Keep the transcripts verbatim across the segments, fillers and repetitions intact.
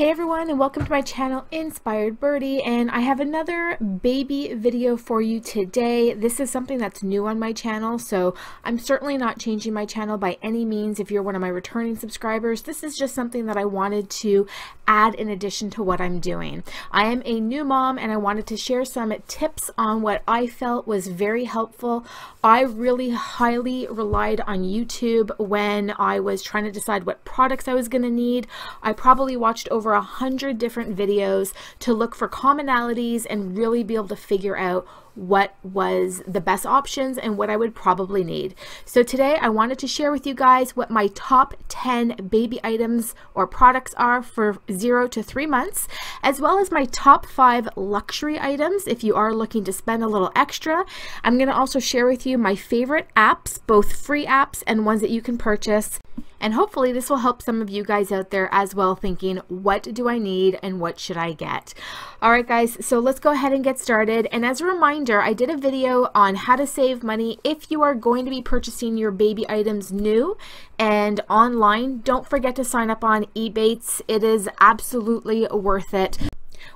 Hey everyone, and welcome to my channel Inspired Birdie, and I have another baby video for you today. This is something that's new on my channel, so I'm certainly not changing my channel by any means. If you're one of my returning subscribers, this is just something that I wanted to add in addition to what I'm doing. I am a new mom and I wanted to share some tips on what I felt was very helpful. I really highly relied on YouTube when I was trying to decide what products I was going to need. I probably watched over a hundred different videos to look for commonalities and really be able to figure out what was the best options and what I would probably need. So today I wanted to share with you guys what my top ten baby items or products are for zero to three months, as well as my top five luxury items if you are looking to spend a little extra. I'm going to also share with you my favorite apps, both free apps and ones that you can purchase. And hopefully this will help some of you guys out there as well thinking, what do I need and what should I get? All right guys, so let's go ahead and get started. And as a reminder, I did a video on how to save money if you are going to be purchasing your baby items new and online. Don't forget to sign up on Ebates. It is absolutely worth it.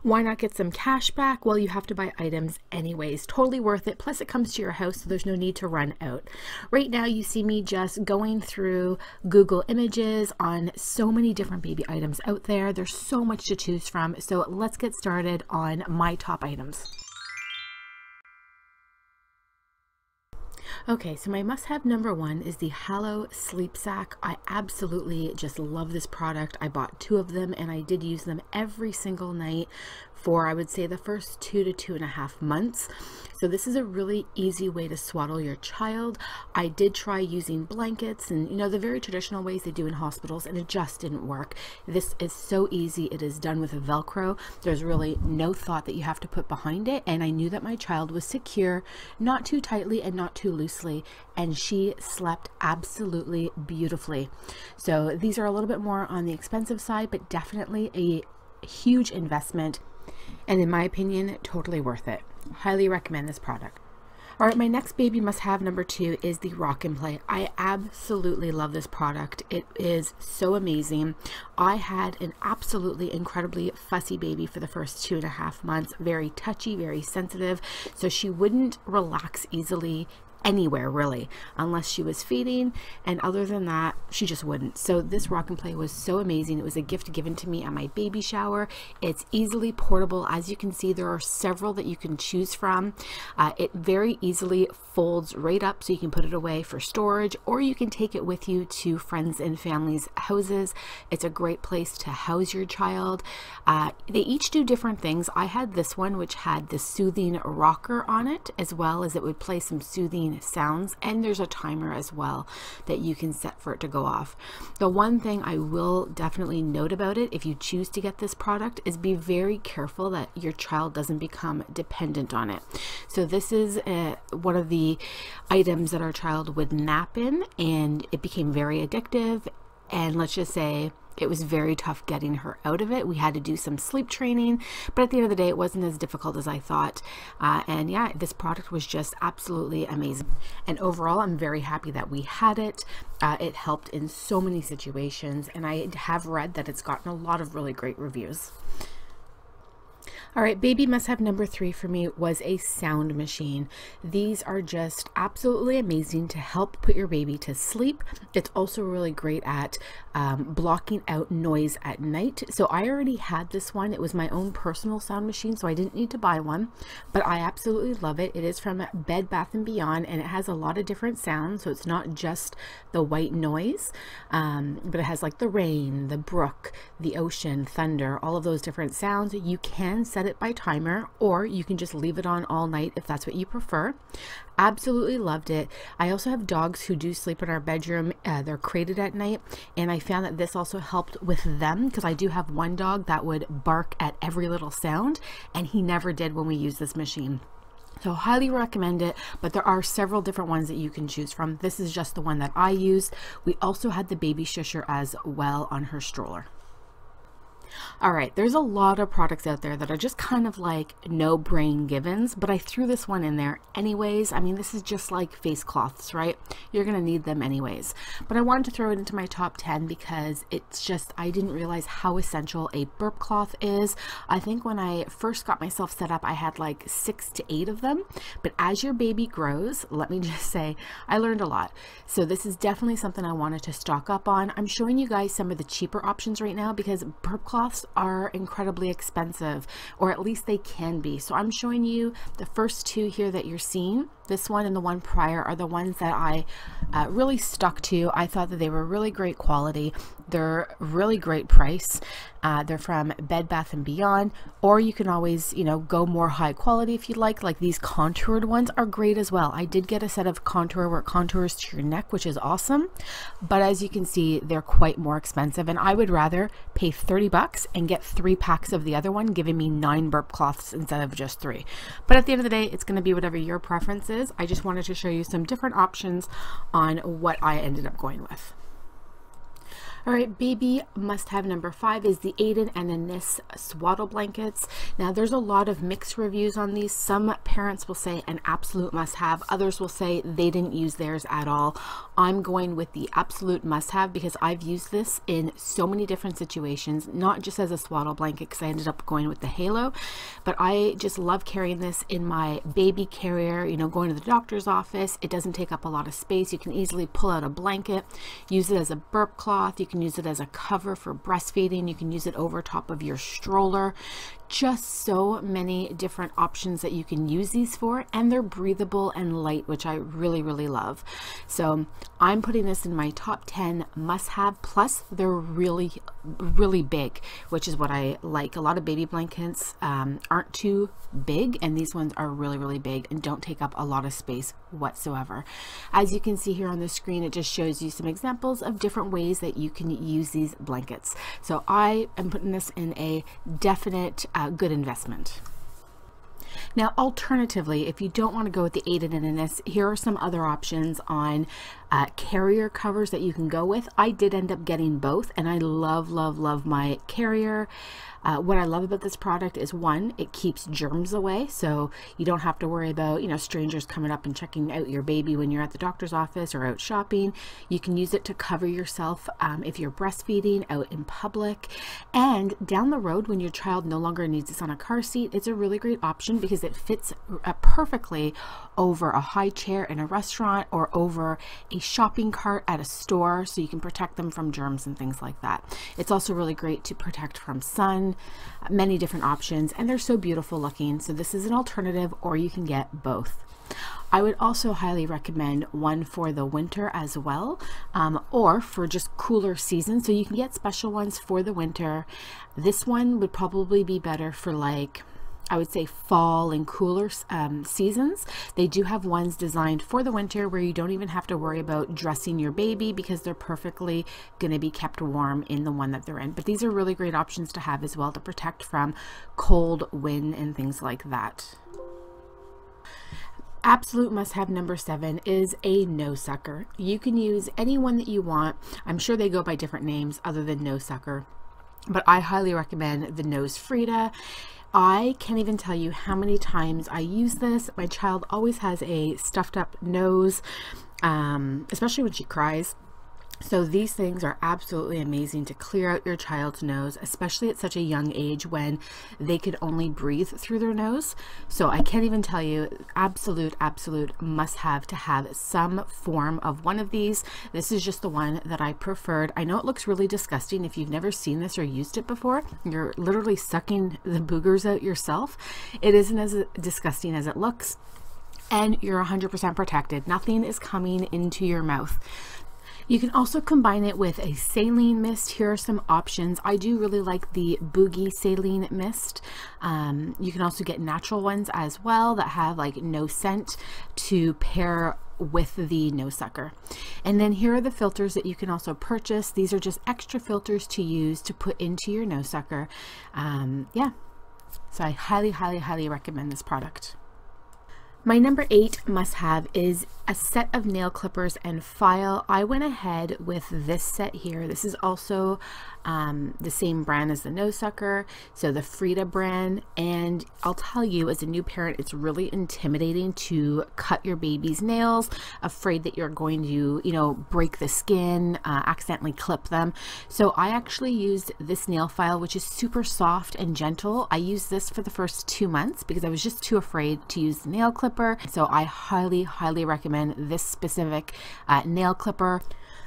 Why not get some cash back? Well, you have to buy items anyways. Totally worth it. Plus, it comes to your house, so there's no need to run out. Right now, you see me just going through Google Images on so many different baby items out there. There's so much to choose from. So let's get started on my top items. Okay, so my must-have number one is the Halo Sleep Sack. I absolutely just love this product. I bought two of them and I did use them every single night for, I would say, the first two to two and a half months. So this is a really easy way to swaddle your child. I did try using blankets and, you know, the very traditional ways they do in hospitals, and it just didn't work. This is so easy. It is done with a Velcro. There's really no thought that you have to put behind it, and I knew that my child was secure, not too tightly and not too loosely, and she slept absolutely beautifully. So these are a little bit more on the expensive side, but definitely a huge investment. And in my opinion, totally worth it. Highly recommend this product. All right, my next baby must-have number two is the Rock n' Play. I absolutely love this product. It is so amazing. I had an absolutely incredibly fussy baby for the first two and a half months. Very touchy, very sensitive. So she wouldn't relax easily anywhere really, unless she was feeding, and other than that she just wouldn't. So this Rock n' Play was so amazing. It was a gift given to me at my baby shower. It's easily portable. As you can see, there are several that you can choose from. Uh, it very easily folds right up, so you can put it away for storage, or you can take it with you to friends and family's houses. It's a great place to house your child. Uh, they each do different things. I had this one which had the soothing rocker on it, as well as it would play some soothing sounds, and there's a timer as well that you can set for it to go off. The one thing I will definitely note about it, if you choose to get this product, is be very careful that your child doesn't become dependent on it. So this is a, one of the items that our child would nap in, and it became very addictive, and let's just say it was very tough getting her out of it. We had to do some sleep training, but at the end of the day, it wasn't as difficult as I thought. Uh, and yeah, this product was just absolutely amazing. And overall, I'm very happy that we had it. Uh, it helped in so many situations, and I have read that it's gotten a lot of really great reviews. All right, baby must-have number three for me was a sound machine. These are just absolutely amazing to help put your baby to sleep. It's also really great at um, blocking out noise at night. So I already had this one. It was my own personal sound machine, so I didn't need to buy one, but I absolutely love it. It is from Bed Bath and Beyond, and it has a lot of different sounds, so it's not just the white noise, um, but it has like the rain, the brook, the ocean, thunder, all of those different sounds. You can set it by timer, or you can just leave it on all night if that's what you prefer. Absolutely loved it. I also have dogs who do sleep in our bedroom. Uh, they're crated at night, and I found that this also helped with them, because I do have one dog that would bark at every little sound, and he never did when we used this machine. So highly recommend it, but there are several different ones that you can choose from. This is just the one that I used. We also had the baby shusher as well on her stroller. All right, there's a lot of products out there that are just kind of like no brain givens, but I threw this one in there anyways. I mean, this is just like face cloths, right? You're gonna need them anyways, but I wanted to throw it into my top ten because it's just, I didn't realize how essential a burp cloth is. I think when I first got myself set up, I had like six to eight of them, but as your baby grows, let me just say, I learned a lot. So this is definitely something I wanted to stock up on. I'm showing you guys some of the cheaper options right now because burp cloths are incredibly expensive, or at least they can be. So I'm showing you the first two here that you're seeing. This one and the one prior are the ones that I uh, really stuck to. I thought that they were really great quality. They're really great price. Uh, they're from Bed Bath and Beyond, or you can always, you know, go more high quality if you like. Like these contoured ones are great as well. I did get a set of contour where it contours to your neck, which is awesome. But as you can see, they're quite more expensive, and I would rather pay thirty bucks and get three packs of the other one, giving me nine burp cloths instead of just three. But at the end of the day, it's going to be whatever your preference is. I just wanted to show you some different options on what I ended up going with. All right, baby must-have number five is the Aden and Anais swaddle blankets. Now, there's a lot of mixed reviews on these. Some parents will say an absolute must-have. Others will say they didn't use theirs at all. I'm going with the absolute must-have because I've used this in so many different situations, not just as a swaddle blanket because I ended up going with the Halo, but I just love carrying this in my baby carrier, you know, going to the doctor's office. It doesn't take up a lot of space. You can easily pull out a blanket, use it as a burp cloth. You can use it as a cover for breastfeeding. You can use it over top of your stroller. Just so many different options that you can use these for, and they're breathable and light, which I really, really love. So I'm putting this in my top ten must-have, plus they're really, really big, which is what I like. A lot of baby blankets um, aren't too big, and these ones are really, really big and don't take up a lot of space whatsoever. As you can see here on the screen, it just shows you some examples of different ways that you can use these blankets. So I am putting this in a definite uh, good investment. Now, alternatively, if you don't want to go with the Aden and Anais, here are some other options on uh, carrier covers that you can go with. I did end up getting both, and I love, love, love my carrier. Uh, what I love about this product is, one, it keeps germs away, so you don't have to worry about, you know, strangers coming up and checking out your baby when you're at the doctor's office or out shopping. You can use it to cover yourself um, if you're breastfeeding out in public, and down the road when your child no longer needs this on a car seat, it's a really great option because it fits uh, perfectly over a high chair in a restaurant or over a shopping cart at a store, so you can protect them from germs and things like that. It's also really great to protect from sun. Many different options, and they're so beautiful looking. So this is an alternative, or you can get both. I would also highly recommend one for the winter as well, um, or for just cooler seasons. So you can get special ones for the winter. This one would probably be better for, like, I would say fall and cooler um, seasons. They do have ones designed for the winter where you don't even have to worry about dressing your baby because they're perfectly going to be kept warm in the one that they're in. But these are really great options to have as well to protect from cold, wind, and things like that. Absolute must-have number seven is a nose sucker. You can use any one that you want. I'm sure they go by different names other than nose sucker, but I highly recommend the Nose Frida. I can't even tell you how many times I use this. My child always has a stuffed up nose, um, especially when she cries. So these things are absolutely amazing to clear out your child's nose, especially at such a young age when they could only breathe through their nose. So I can't even tell you, absolute, absolute must have to have some form of one of these. This is just the one that I preferred. I know it looks really disgusting. If you've never seen this or used it before, you're literally sucking the boogers out yourself. It isn't as disgusting as it looks, and you're one hundred percent protected. Nothing is coming into your mouth. You can also combine it with a saline mist. Here are some options. I do really like the Boogie saline mist. Um, you can also get natural ones as well that have like no scent to pair with the nose sucker. And then here are the filters that you can also purchase. These are just extra filters to use to put into your nose sucker. Um, yeah, so I highly, highly, highly recommend this product. My number eight must-have is a set of nail clippers and file. I went ahead with this set here. This is also um, the same brand as the nose sucker, so the Frida brand. And I'll tell you, as a new parent, it's really intimidating to cut your baby's nails, afraid that you're going to, you know, break the skin, uh, accidentally clip them. So I actually used this nail file, which is super soft and gentle. I used this for the first two months because I was just too afraid to use the nail clipper. So I highly, highly recommend this specific uh, nail clipper.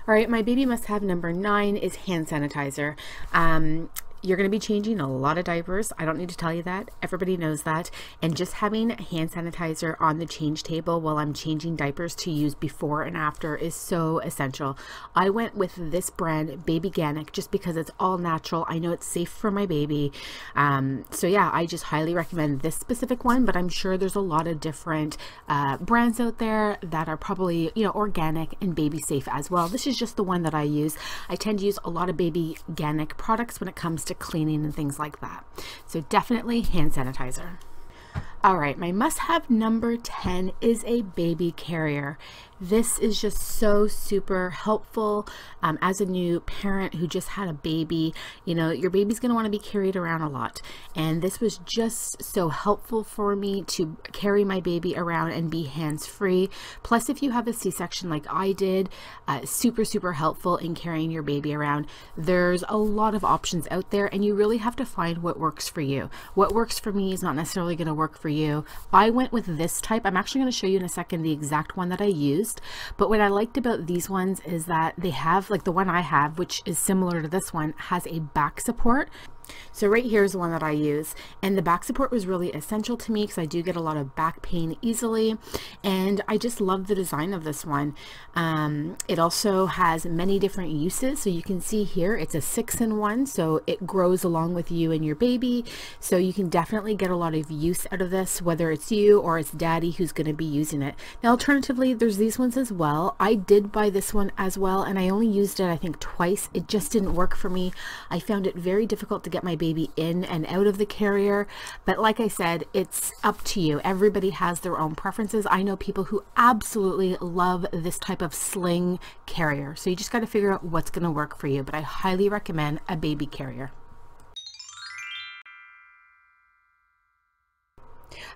All right, my baby must have number nine is hand sanitizer. Um, you're going to be changing a lot of diapers. I don't need to tell you that. Everybody knows that. And just having hand sanitizer on the change table while I'm changing diapers to use before and after is so essential. I went with this brand, Babyganic, just because it's all natural. I know it's safe for my baby. Um, so yeah, I just highly recommend this specific one, but I'm sure there's a lot of different uh, brands out there that are probably, you know, organic and baby safe as well. This is just the one that I use. I tend to use a lot of Babyganic products when it comes to cleaning and things like that. So definitely hand sanitizer. All right, my must-have number ten is a baby carrier. This is just so super helpful. Um, as a new parent who just had a baby, you know, your baby's going to want to be carried around a lot. And this was just so helpful for me to carry my baby around and be hands-free. Plus, if you have a C-section like I did, uh, super, super helpful in carrying your baby around. There's a lot of options out there, and you really have to find what works for you. What works for me is not necessarily going to work for you. I went with this type. I'm actually going to show you in a second the exact one that I used. But what I liked about these ones is that they have, like the one I have, which is similar to this one, has a back support. So right here is the one that I use, and the back support was really essential to me because I do get a lot of back pain easily, and I just love the design of this one. Um, it also has many different uses, so you can see here it's a six in one, so it grows along with you and your baby, so you can definitely get a lot of use out of this, whether it's you or it's daddy who's going to be using it. Now alternatively, there's these ones as well. I did buy this one as well, and I only used it I think twice. It just didn't work for me. I found it very difficult to get my baby in and out of the carrier, but like I said, it's up to you. Everybody has their own preferences. I know people who absolutely love this type of sling carrier, so you just got to figure out what's going to work for you, but I highly recommend a baby carrier.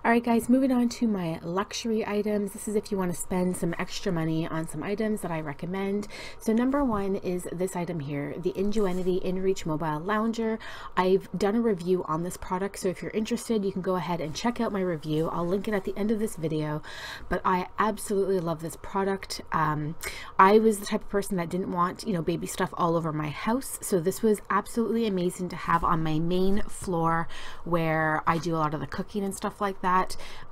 All right, guys, moving on to my luxury items. This is if you want to spend some extra money on some items that I recommend. So number one is this item here, the Ingenuity InReach Mobile Lounger. I've done a review on this product, so if you're interested, you can go ahead and check out my review. I'll link it at the end of this video, but I absolutely love this product. Um, I was the type of person that didn't want, you know, baby stuff all over my house, so this was absolutely amazing to have on my main floor where I do a lot of the cooking and stuff like that.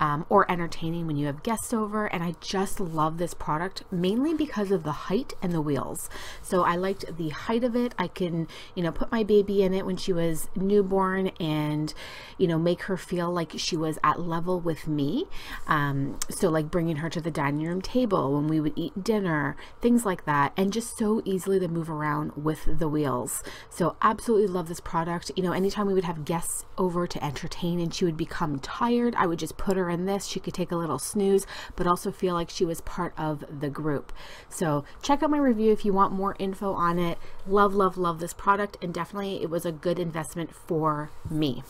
Um, or entertaining when you have guests over. And I just love this product mainly because of the height and the wheels. So I liked the height of it. I can, you know, put my baby in it when she was newborn and, you know, make her feel like she was at level with me. Um, so like bringing her to the dining room table when we would eat dinner, things like that, and just so easily to move around with the wheels. So absolutely love this product. You know, anytime we would have guests over to entertain and she would become tired, I would just put her in this. She could take a little snooze, but also feel like she was part of the group. So check out my review if you want more info on it. Love, love, love this product, and definitely it was a good investment for me.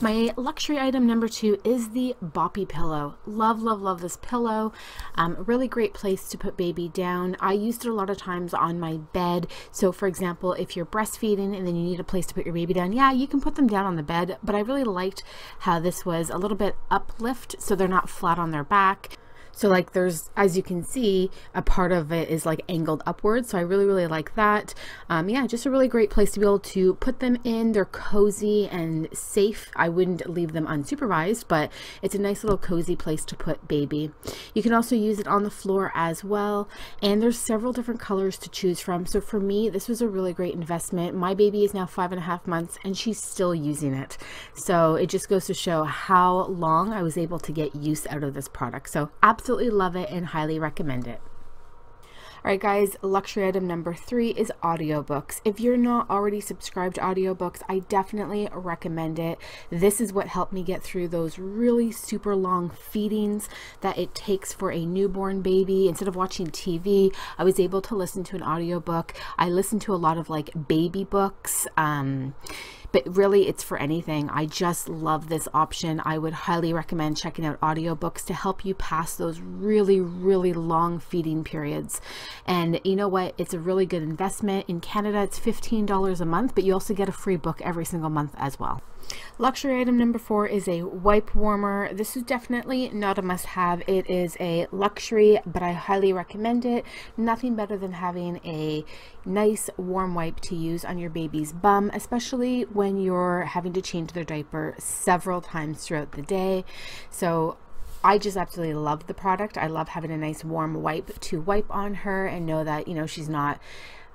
My luxury item number two is the Boppy pillow. Love, love, love this pillow. Um, really great place to put baby down. I used it a lot of times on my bed. So for example, if you're breastfeeding and then you need a place to put your baby down, yeah, you can put them down on the bed, but I really liked how this was a little bit uplift, so they're not flat on their back. So like there's, as you can see, a part of it is like angled upwards. So I really, really like that. Um, yeah, just a really great place to be able to put them in. They're cozy and safe. I wouldn't leave them unsupervised, but it's a nice little cozy place to put baby. You can also use it on the floor as well. And there's several different colors to choose from. So for me, this was a really great investment. My baby is now five and a half months and she's still using it. So it just goes to show how long I was able to get use out of this product. So absolutely. Absolutely love it and highly recommend it. Alright guys, luxury item number three is audiobooks. If you're not already subscribed to audiobooks, I definitely recommend it. This is what helped me get through those really super long feedings that it takes for a newborn baby. Instead of watching T V, I was able to listen to an audiobook. I listened to a lot of like baby books, um, but really it's for anything. I just love this option. I would highly recommend checking out audiobooks to help you pass those really, really long feeding periods. And you know what? It's a really good investment. In Canada, it's fifteen dollars a month, but you also get a free book every single month as well. Luxury item number four is a wipe warmer. This is definitely not a must-have. It is a luxury, but I highly recommend it. Nothing better than having a nice warm wipe to use on your baby's bum, especially when you're having to change their diaper several times throughout the day. So I just absolutely love the product. I love having a nice warm wipe to wipe on her and know that, you know, she's not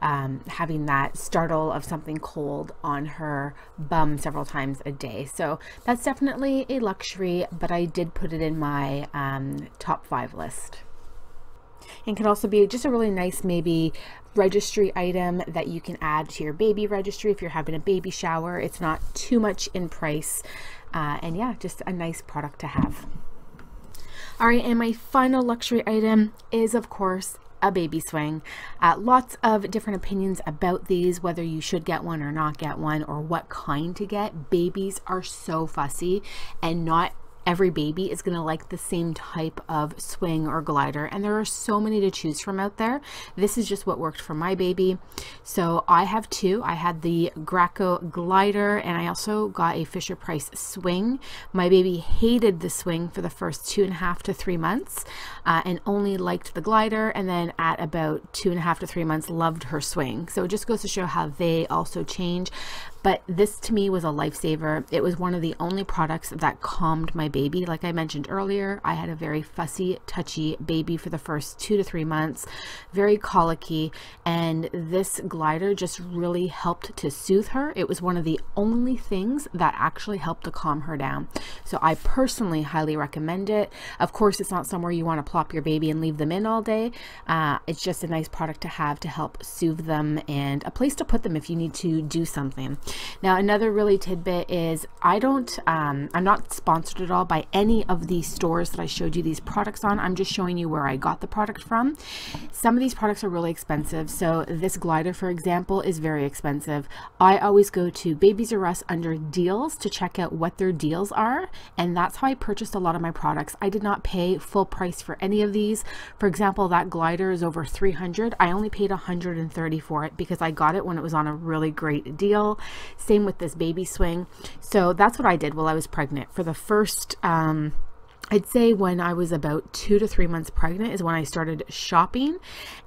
Um, having that startle of something cold on her bum several times a day. So that's definitely a luxury, but I did put it in my um, top five list. And can also be just a really nice maybe registry item that you can add to your baby registry if you're having a baby shower. It's not too much in price, uh, and yeah, just a nice product to have. All right, and my final luxury item is of course a baby swing. Uh, lots of different opinions about these, whether you should get one or not get one, or what kind to get. Babies are so fussy, and not every baby is going to like the same type of swing or glider, and there are so many to choose from out there. This is just what worked for my baby. So I have two. I had the Graco Glider, and I also got a Fisher-Price swing. My baby hated the swing for the first two and a half to three months uh, and only liked the glider, and then at about two and a half to three months loved her swing. So it just goes to show how they also change. But this to me was a lifesaver. It was one of the only products that calmed my baby. Like I mentioned earlier, I had a very fussy, touchy baby for the first two to three months, very colicky, and this glider just really helped to soothe her. It was one of the only things that actually helped to calm her down. So I personally highly recommend it. Of course, it's not somewhere you want to plop your baby and leave them in all day. Uh, it's just a nice product to have to help soothe them and a place to put them if you need to do something. Now, another really tidbit is I don't, um, I'm not sponsored at all by any of these stores that I showed you these products on. I'm just showing you where I got the product from. Some of these products are really expensive. So this glider, for example, is very expensive. I always go to Babies R Us under deals to check out what their deals are. And that's how I purchased a lot of my products. I did not pay full price for any of these. For example, that glider is over three hundred dollars. I only paid one hundred thirty dollars for it because I got it when it was on a really great deal. Same with this baby swing. So that's what I did while I was pregnant. For the first, um, I'd say when I was about two to three months pregnant is when I started shopping,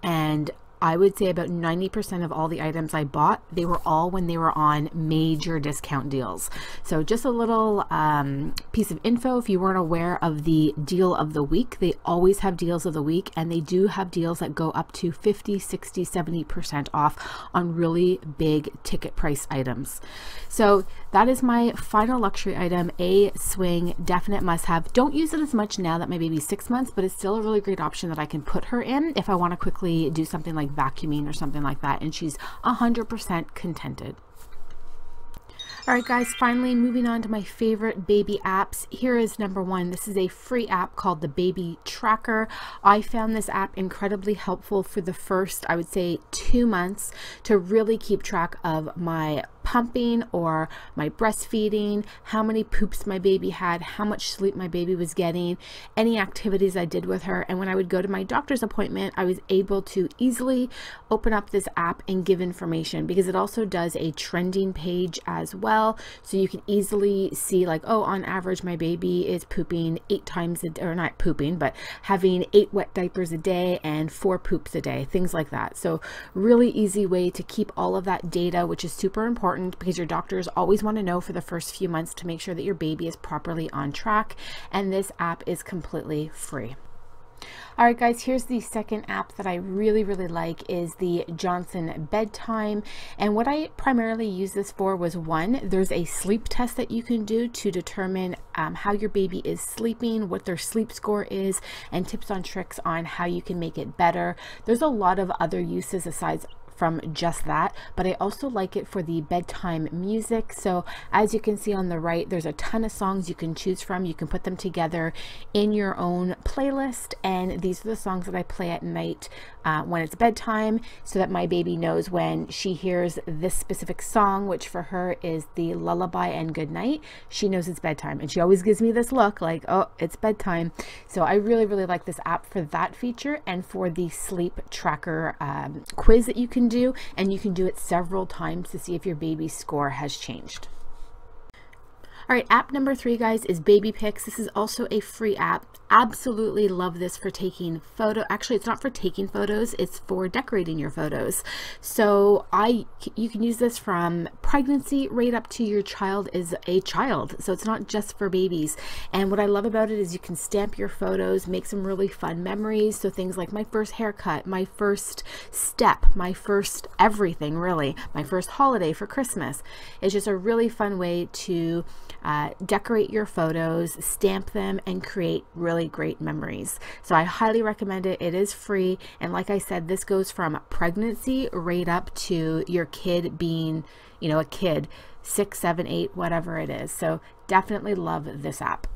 and I would say about ninety percent of all the items I bought, they were all when they were on major discount deals. So just a little um, piece of info, if you weren't aware of the deal of the week, they always have deals of the week, and they do have deals that go up to fifty, sixty, seventy percent off on really big ticket price items. So that is my final luxury item, a swing, definite must have. Don't use it as much now that my baby's six months, but it's still a really great option that I can put her in if I want to quickly do something like vacuuming or something like that, and she's one hundred percent contented. Alright guys, finally moving on to my favorite baby apps. Here is number one. This is a free app called the Baby Tracker. I found this app incredibly helpful for the first, I would say, two months to really keep track of my pumping or my breastfeeding, how many poops my baby had, how much sleep my baby was getting, any activities I did with her. And when I would go to my doctor's appointment, I was able to easily open up this app and give information, because it also does a trending page as well. So you can easily see, like, oh, on average, my baby is pooping eight times a day, or not pooping, but having eight wet diapers a day and four poops a day, things like that. So really easy way to keep all of that data, which is super important, because your doctors always want to know for the first few months to make sure that your baby is properly on track, and this app is completely free. All right, guys, here's the second app that I really, really like is the Johnson Bedtime. And what I primarily use this for was, one, there's a sleep test that you can do to determine um, how your baby is sleeping, what their sleep score is, and tips on tricks on how you can make it better. There's a lot of other uses aside from just that, but I also like it for the bedtime music. So as you can see on the right, there's a ton of songs you can choose from. You can put them together in your own playlist, and these are the songs that I play at night uh, when it's bedtime, so that my baby knows when she hears this specific song, which for her is the lullaby and good night, she knows it's bedtime. And she always gives me this look like, oh, it's bedtime. So I really, really like this app for that feature and for the sleep tracker um, quiz that you can do, and you can do it several times to see if your baby's score has changed. All right, app number three, guys, is BabyPics. This is also a free app. Absolutely love this for taking photo. Actually, it's not for taking photos, it's for decorating your photos. So I, you can use this from pregnancy right up to your child is a child. So it's not just for babies. And what I love about it is you can stamp your photos, make some really fun memories. So things like my first haircut, my first step, my first everything, really, my first holiday for Christmas. It's just a really fun way to Uh, decorate your photos, stamp them, and create really great memories. So I highly recommend it. It is free, and like I said, this goes from pregnancy right up to your kid being, you know, a kid, six, seven, eight, whatever it is. So definitely love this app.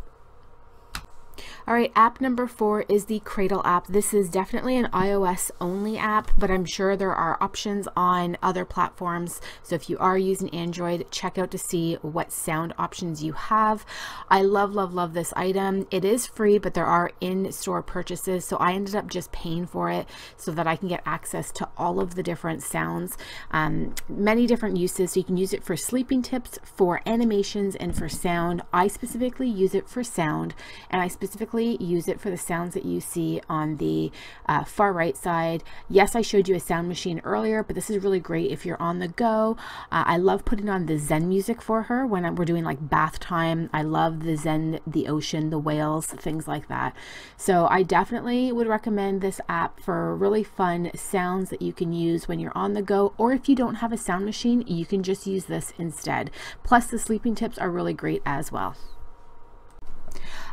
All right, app number four is the Cradle app. This is definitely an iOS only app, but I'm sure there are options on other platforms. So if you are using Android, check out to see what sound options you have. I love, love, love this item. It is free, but there are in-store purchases. So I ended up just paying for it so that I can get access to all of the different sounds, um, many different uses. So you can use it for sleeping tips, for animations, and for sound. I specifically use it for sound, and I specifically use it for the sounds that you see on the uh, far right side. Yes, I showed you a sound machine earlier, but this is really great if you're on the go. Uh, I love putting on the Zen music for her when I'm, we're doing like bath time. I love the Zen, the ocean, the whales, things like that. So I definitely would recommend this app for really fun sounds that you can use when you're on the go, or if you don't have a sound machine, you can just use this instead. Plus the sleeping tips are really great as well.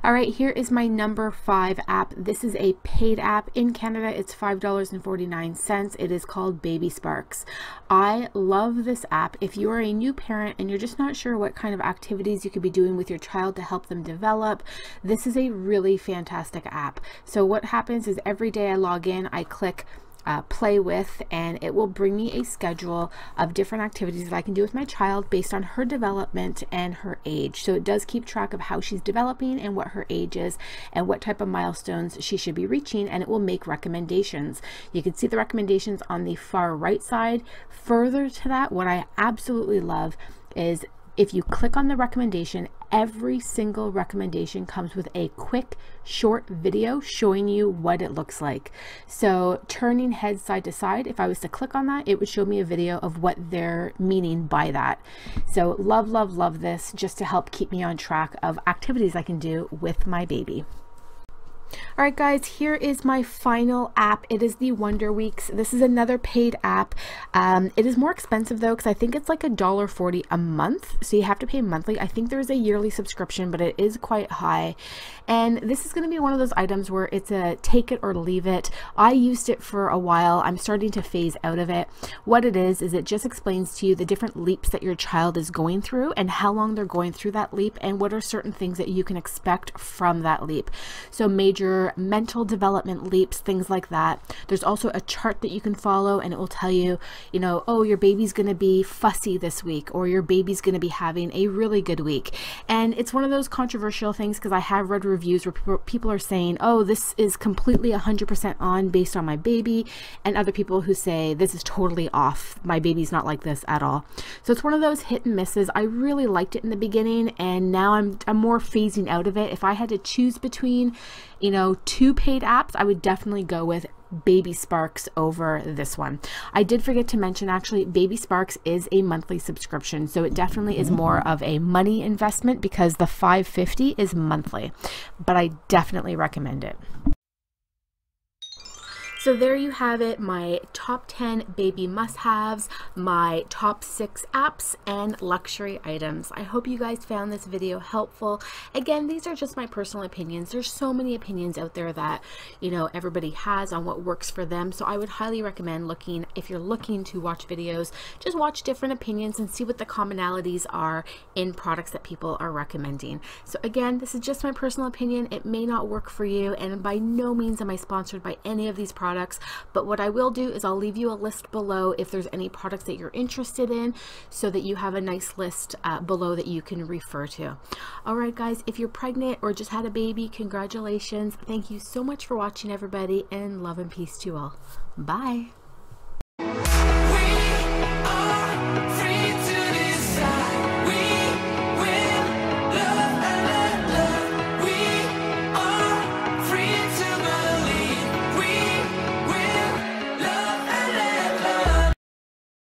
All right, here is my number five app. This is a paid app. In Canada, it's five dollars and forty-nine cents. It is called Baby Sparks. I love this app. If you are a new parent and you're just not sure what kind of activities you could be doing with your child to help them develop, this is a really fantastic app. So what happens is every day I log in, I click Uh, play with, and it will bring me a schedule of different activities that I can do with my child based on her development and her age. So it does keep track of how she's developing and what her age is and what type of milestones she should be reaching, and it will make recommendations. You can see the recommendations on the far right side. Further to that, what I absolutely love is if you click on the recommendation, every single recommendation comes with a quick short video showing you what it looks like. So turning head side to side, if I was to click on that, it would show me a video of what they're meaning by that. So love, love, love this just to help keep me on track of activities I can do with my baby. All right, guys, here is my final app. It is the Wonder Weeks. This is another paid app. Um, it is more expensive though, because I think it's like a dollar forty a month. So you have to pay monthly. I think there is a yearly subscription, but it is quite high. And this is going to be one of those items where it's a take it or leave it. I used it for a while. I'm starting to phase out of it. What it is, is it just explains to you the different leaps that your child is going through and how long they're going through that leap and what are certain things that you can expect from that leap. So major your mental development leaps, things like that. There's also a chart that you can follow, and it will tell you, you know, oh, your baby's going to be fussy this week, or your baby's going to be having a really good week. And it's one of those controversial things, because I have read reviews where people are saying, oh, this is completely one hundred percent on based on my baby, and other people who say this is totally off, my baby's not like this at all. So it's one of those hit and misses. I really liked it in the beginning, and now I'm, I'm more phasing out of it. If I had to choose between, you know, two paid apps, I would definitely go with Baby Sparks over this one. I did forget to mention, actually, Baby Sparks is a monthly subscription, so it definitely is more of a money investment because the five fifty is monthly, but I definitely recommend it. So there you have it, my top ten baby must-haves, my top six apps, and luxury items. I hope you guys found this video helpful. Again, these are just my personal opinions. There's so many opinions out there that, you know, everybody has on what works for them. So I would highly recommend looking, if you're looking to watch videos, just watch different opinions and see what the commonalities are in products that people are recommending. So again, this is just my personal opinion. It may not work for you, and by no means am I sponsored by any of these products, but what I will do is I'll leave you a list below if there's any products that you're interested in, so that you have a nice list uh, below that you can refer to. Alright guys, if you're pregnant or just had a baby, congratulations. Thank you so much for watching, everybody, and love and peace to you all. Bye!